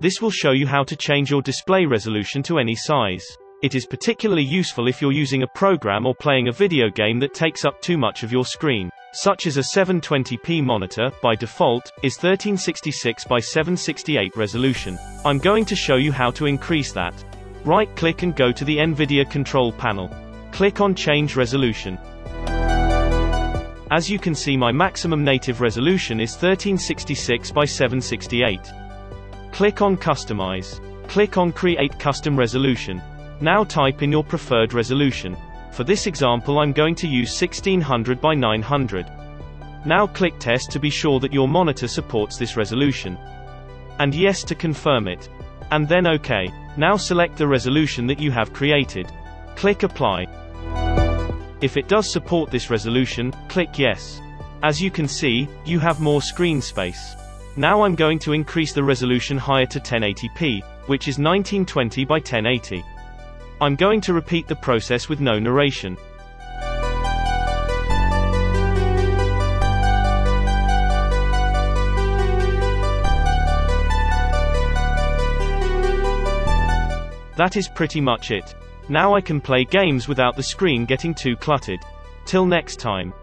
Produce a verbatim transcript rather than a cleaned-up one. This will show you how to change your display resolution to any size. It is particularly useful if you're using a program or playing a video game that takes up too much of your screen, such as a seven twenty p monitor, by default, is thirteen sixty-six by seven sixty-eight resolution. I'm going to show you how to increase that. Right-click and go to the NVIDIA control panel. Click on Change Resolution. As you can see, my maximum native resolution is thirteen sixty-six by seven sixty-eight. Click on Customize. Click on Create Custom Resolution. Now type in your preferred resolution. For this example, I'm going to use sixteen hundred by nine hundred. Now click Test to be sure that your monitor supports this resolution, and Yes to confirm it, and then OK. Now select the resolution that you have created. Click Apply. If it does support this resolution, click Yes. As you can see, you have more screen space. Now I'm going to increase the resolution higher to ten eighty p, which is nineteen twenty by ten eighty. I'm going to repeat the process with no narration. That is pretty much it. Now I can play games without the screen getting too cluttered. Till next time.